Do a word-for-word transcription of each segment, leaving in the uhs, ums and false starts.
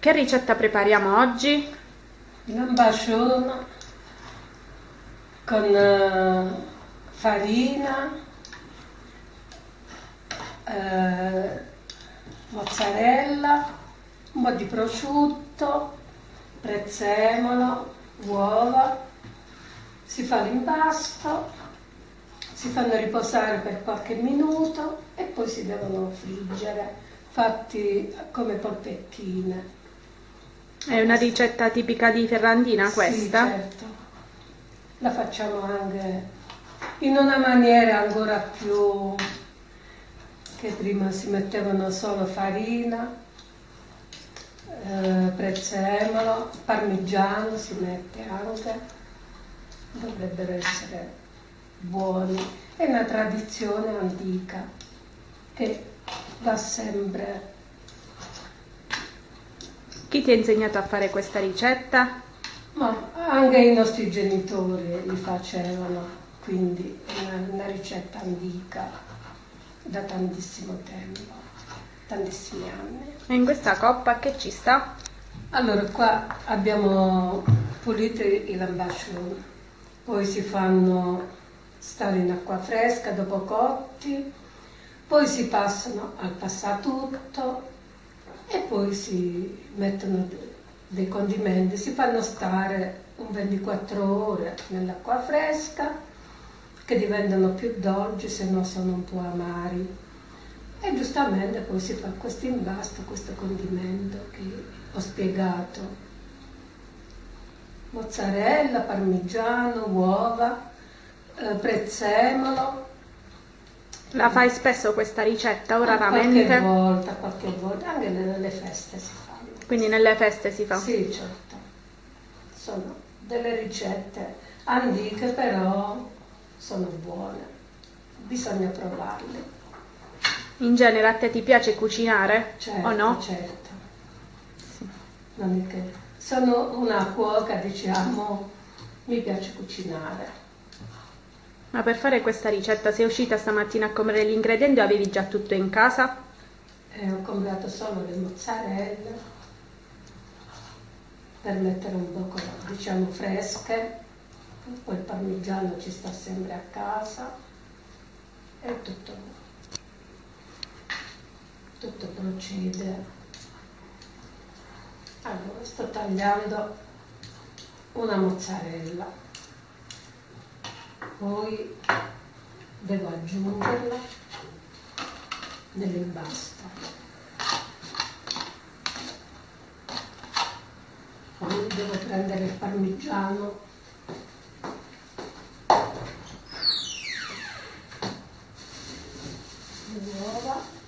Che ricetta prepariamo oggi? Lampascioni con farina, eh, mozzarella, un po' di prosciutto, prezzemolo, uova. Si fa l'impasto, si fanno riposare per qualche minuto e poi si devono friggere, fatti come polpettine. È una ricetta tipica di Ferrandina questa? Sì, certo. La facciamo anche in una maniera ancora più, che prima si mettevano solo farina, eh, prezzemolo, parmigiano si mette anche. Dovrebbero essere buoni. È una tradizione antica che va sempre. Chi ti ha insegnato a fare questa ricetta? Ma anche i nostri genitori li facevano, quindi è una, una ricetta antica da tantissimo tempo, tantissimi anni. E in questa coppa che ci sta? Allora, qua abbiamo pulito i lampascioni. Poi si fanno stare in acqua fresca dopo cotti, poi si passano al passatutto e poi si mettono dei condimenti, si fanno stare un ventiquattro ore nell'acqua fresca, che diventano più dolci, se no sono un po' amari. E giustamente poi si fa questo impasto, questo condimento che ho spiegato. Mozzarella, parmigiano, uova, eh, prezzemolo. La fai spesso questa ricetta o raramente? Qualche volta, qualche volta, anche nelle feste si fanno. Quindi nelle feste si fa? Sì, certo. Sono delle ricette antiche, però sono buone. Bisogna provarle. In genere a te ti piace cucinare? Certo, o no? Certo. Sì. Non è che... Sono una cuoca, diciamo, mi piace cucinare. Ma per fare questa ricetta sei uscita stamattina a comprare gli ingredienti o avevi già tutto in casa? Eh, ho comprato solo le mozzarella per mettere un po', diciamo, fresche, poi il parmigiano ci sta sempre a casa e tutto, tutto procede. Allora, sto tagliando una mozzarella, poi devo aggiungerla nell'impasto, poi devo prendere il parmigiano, le uova.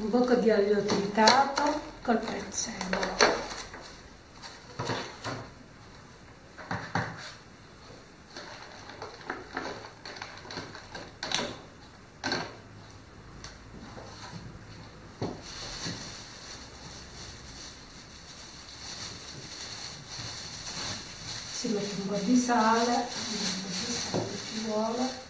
Un poco di aglio tritato col prezzemolo. Si mette un po' di sale, un po' di sale ci vuole.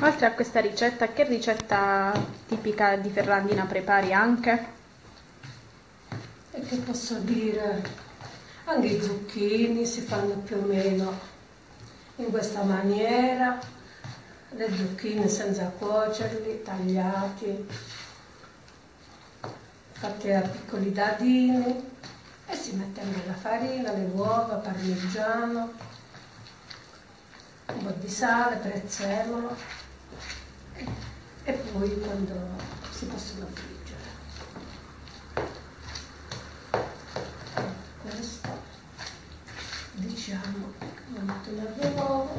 Oltre a questa ricetta, che ricetta tipica di Ferrandina prepari anche? E che posso dire? Anche i zucchini si fanno più o meno in questa maniera, le zucchine senza cuocerli, tagliati, fatti a piccoli dadini, e si mette anche la farina, le uova, parmigiano, un po' di sale, prezzemolo, e poi quando si possono friggere. Questo, diciamo, metto le uova.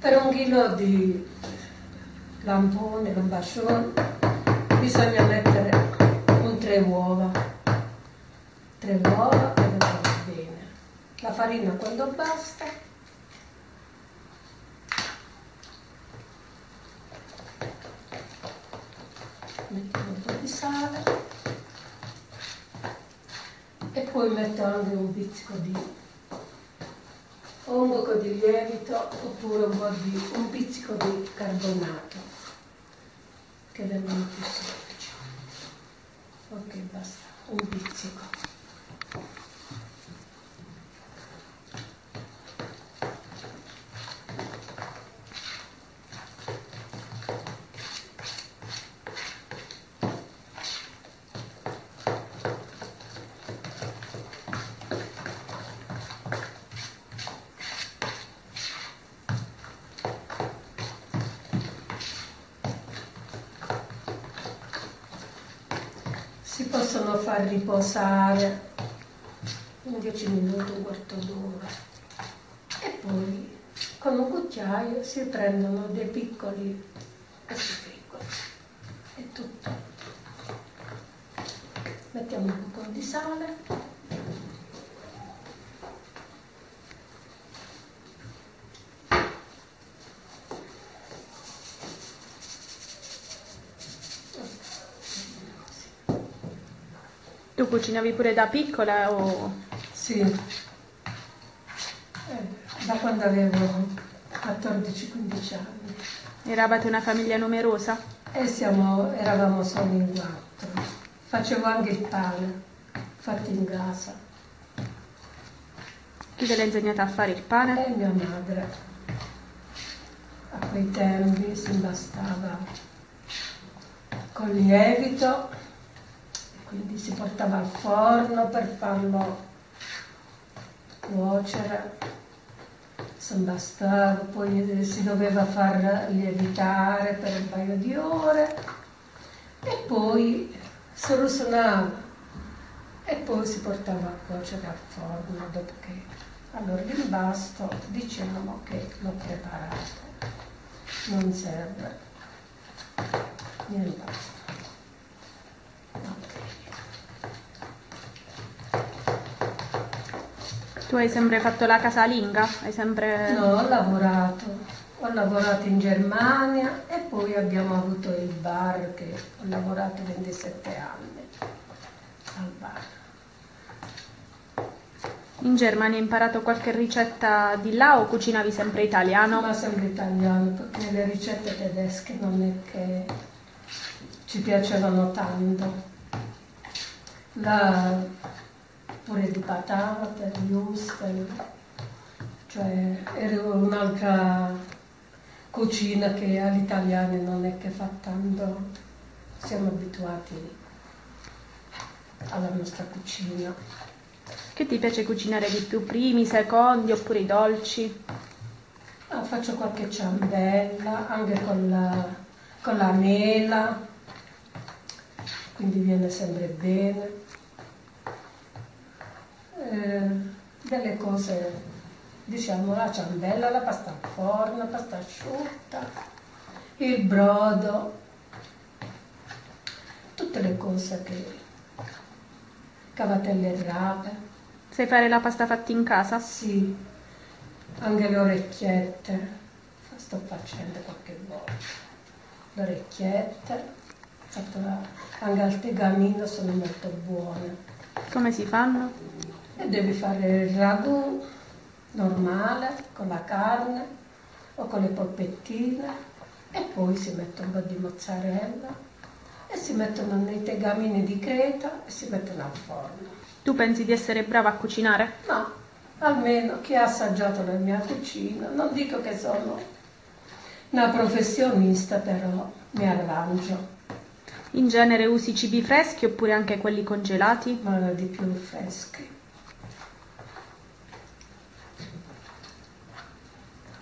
Per un chilo di lampone, lampascioni, bisogna mettere un tre uova. Tre uova e le uova bene. La farina quando basta. Metto un po' di sale. E poi metto anche un pizzico di o un poco di lievito oppure un, po di, un pizzico di carbonato, che vengono più semplici. Ok, basta. Un pizzico. Si possono far riposare in dieci minuti, un quarto d'ora, e poi con un cucchiaio si prendono dei piccoli e si friggono. È tutto. Mettiamo un po' di sale. Tu cucinavi pure da piccola o? Sì, eh, da quando avevo quattordici quindici anni. Eravate una famiglia numerosa? E siamo, eravamo solo in quattro. Facevo anche il pane, fatto in casa. Chi te l'ha insegnata a fare il pane? E mia madre. A quei tempi si impastava con lievito, quindi si portava al forno per farlo cuocere, se bastava, poi si doveva far lievitare per un paio di ore e poi si rusonava e poi si portava a cuocere al forno, dopo che allora l'impasto dicevamo che l'ho preparato, non serve niente. Tu hai sempre fatto la casalinga? Hai sempre... No, ho lavorato. Ho lavorato in Germania e poi abbiamo avuto il bar, che ho lavorato ventisette anni al bar. In Germania hai imparato qualche ricetta di là o cucinavi sempre italiano? Ma sempre italiano, perché le ricette tedesche non è che ci piacevano tanto. La... pure di patate, di wurstel, cioè era un'altra cucina che agli italiani non è che fa tanto, siamo abituati alla nostra cucina. Che ti piace cucinare di più, primi, secondi oppure i dolci? Ah, faccio qualche ciambella, anche con la, con la mela, quindi viene sempre bene. Eh, delle cose, diciamo la ciambella, la pasta al forno, la pasta asciutta, il brodo, tutte le cose che cavatelli e rape. Sai fare la pasta fatta in casa? Sì, anche le orecchiette, sto facendo qualche volta le orecchiette, fatto la, anche al tegamino, sono molto buone. Come si fanno? E devi fare il ragù normale, con la carne o con le polpettine. e poi si mette un po' di mozzarella e si mettono nei tegamini di creta e si mettono al forno. Tu pensi di essere brava a cucinare? No, almeno chi ha assaggiato la mia cucina, non dico che sono una professionista, però mi arrangio. In genere usi cibi freschi oppure anche quelli congelati? Ma di più freschi.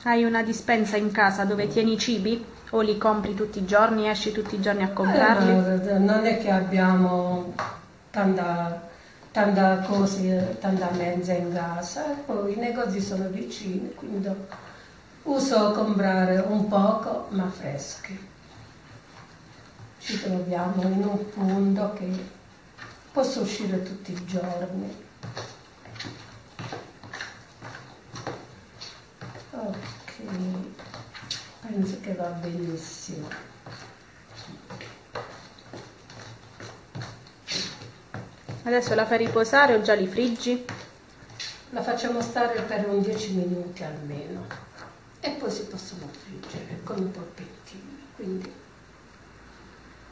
Hai una dispensa in casa dove tieni i cibi? O li compri tutti i giorni, esci tutti i giorni a comprarli? Eh, no, non è che abbiamo tanta, tanta cosa, tanta mensa in casa, poi i negozi sono vicini, quindi uso comprare un poco ma freschi. Ci troviamo in un punto che posso uscire tutti i giorni. Ok, penso che va benissimo. Adesso la fai riposare o già li friggi? La facciamo stare per un dieci minuti almeno e poi si possono friggere con un polpettino, quindi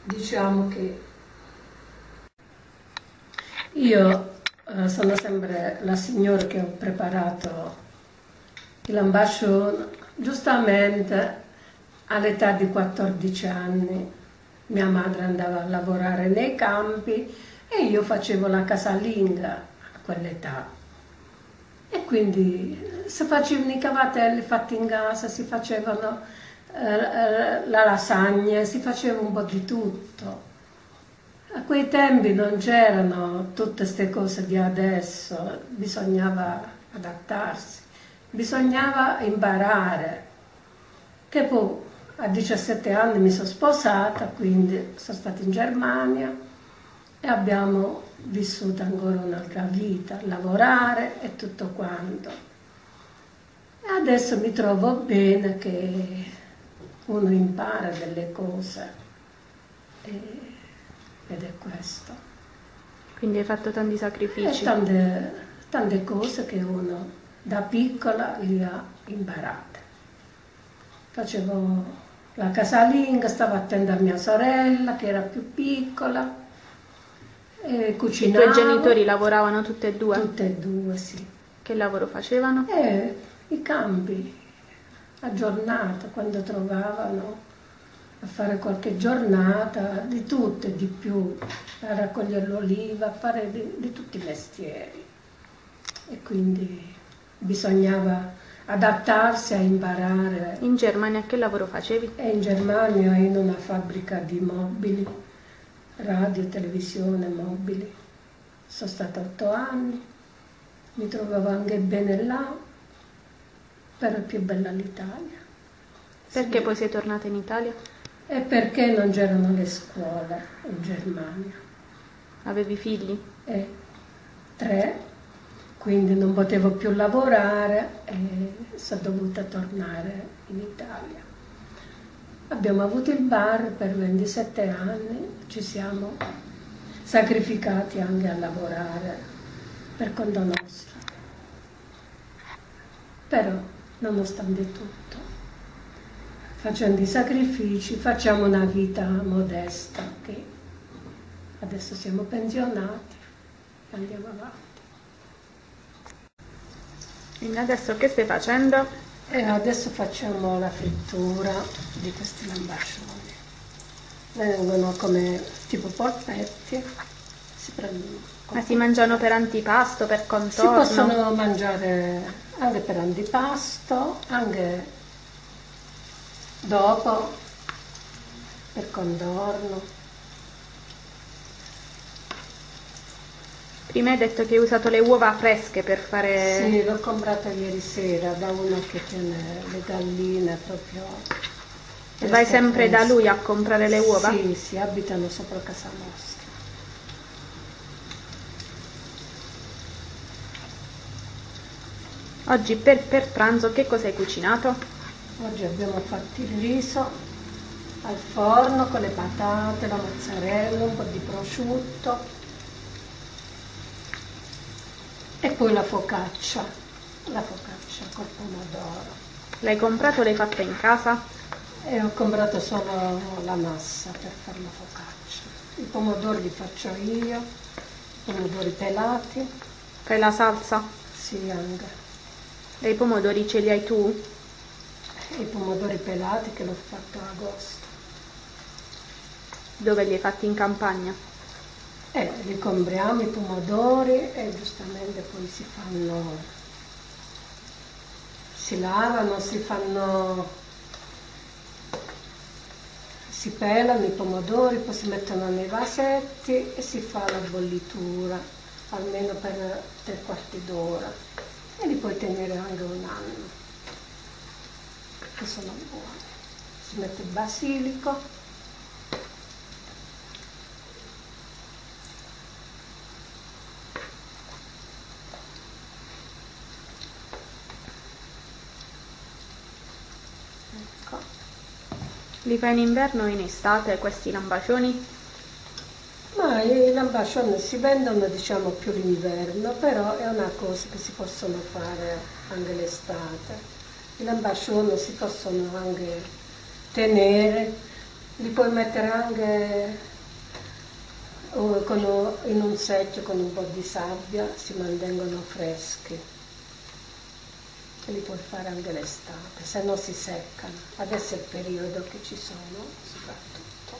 diciamo che io eh, sono sempre la signora che ho preparato il lampascioni, giustamente all'età di quattordici anni mia madre andava a lavorare nei campi e io facevo la casalinga a quell'età e quindi se facevano i cavatelli fatti in casa, si facevano la lasagna, si faceva un po' di tutto. A quei tempi non c'erano tutte queste cose di adesso, bisognava adattarsi, bisognava imparare. Che poi a diciassette anni mi sono sposata, quindi sono stata in Germania e abbiamo vissuto ancora un'altra vita, lavorare e tutto quanto. E adesso mi trovo bene che uno impara delle cose e, ed è questo. Quindi hai fatto tanti sacrifici? E tante, tante cose che uno da piccola li ha imparate. Facevo la casalinga, stavo attenta a mia sorella che era più piccola e cucinavo. I tuoi genitori lavoravano tutte e due? Tutte e due, sì. Che lavoro facevano? E, i campi. A giornata, quando trovavano a fare qualche giornata, di tutto e di più, a raccogliere l'oliva, a fare di, di tutti i mestieri. E quindi bisognava adattarsi a imparare. In Germania che lavoro facevi? E in Germania in una fabbrica di mobili, radio, televisione, mobili. Sono stata otto anni, mi trovavo anche bene là. Però è più bella l'Italia. Perché sì. Poi sei tornata in Italia? E perché non c'erano le scuole in Germania. Avevi figli? E tre, quindi non potevo più lavorare e sono dovuta tornare in Italia. Abbiamo avuto il bar per ventisette anni, ci siamo sacrificati anche a lavorare per conto nostro. Però nonostante tutto, facendo i sacrifici, facciamo una vita modesta, che adesso siamo pensionati e andiamo avanti. E adesso che stai facendo? E adesso facciamo la frittura di questi lampascioni. Vengono come tipo polpetti, si prendono. Ma si mangiano per antipasto, per contorno? Si possono mangiare anche per antipasto, anche dopo, per contorno. Prima hai detto che hai usato le uova fresche per fare... Sì, l'ho comprata ieri sera da uno che tiene le galline proprio... E vai sempre da lui a comprare le uova? Sì, sì, abitano sopra casa nostra. Oggi per, per pranzo che cosa hai cucinato? Oggi abbiamo fatto il riso al forno con le patate, la mozzarella, un po' di prosciutto e poi la focaccia, la focaccia col pomodoro. L'hai comprata o l'hai fatta in casa? e ho comprato solo la massa per fare la focaccia. I pomodori li faccio io, i pomodori pelati. Fai la salsa? Sì, anche. E i pomodori ce li hai tu? I pomodori pelati che l'ho fatto a agosto. Dove li hai fatti? In campagna? Eh, li compriamo i pomodori e giustamente poi si fanno, si lavano, si fanno, si pelano i pomodori, poi si mettono nei vasetti e si fa la bollitura, almeno per tre quarti d'ora, e li puoi tenere anche un anno, che sono buoni. Si mette il basilico. Li fai in inverno o in estate questi lampascioni? Ma i lampascioni si vendono, diciamo, più l'inverno, però è una cosa che si possono fare anche l'estate. I lampascioni si possono anche tenere, li puoi mettere anche con, in un secchio con un po' di sabbia, si mantengono freschi. Che li puoi fare anche l'estate, se no si seccano. Adesso è il periodo che ci sono, soprattutto.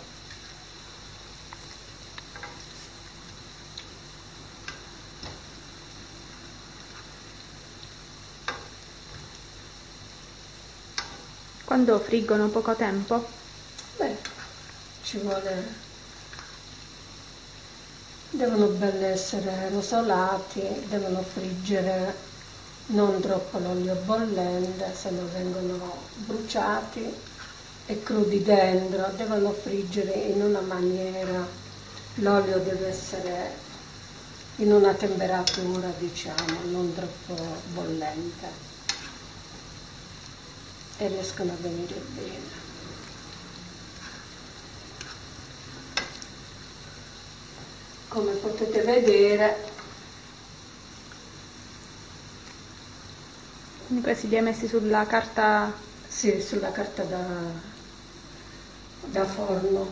Quando friggono poco tempo? Beh, ci vuole... devono ben essere rosolati, devono friggere... non troppo l'olio bollente, se no vengono bruciati e crudi dentro. Devono friggere in una maniera, l'olio deve essere in una temperatura, diciamo, non troppo bollente, e riescono a venire bene. Come potete vedere, questi li hai messi sulla carta? Sì, sulla carta da, da forno,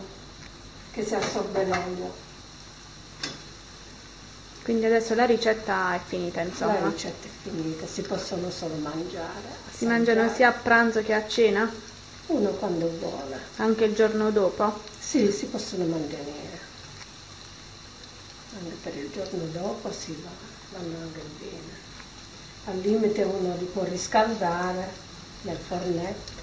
che si assorbe meglio. Quindi adesso la ricetta è finita, insomma? La ricetta è finita, si possono solo mangiare. Si mangiare. Mangiano sia a pranzo che a cena? Uno quando vuole. Anche il giorno dopo? Sì, si possono mantenere. Anche per il giorno dopo si va, vanno anche bene. Al limite uno li può riscaldare nel fornetto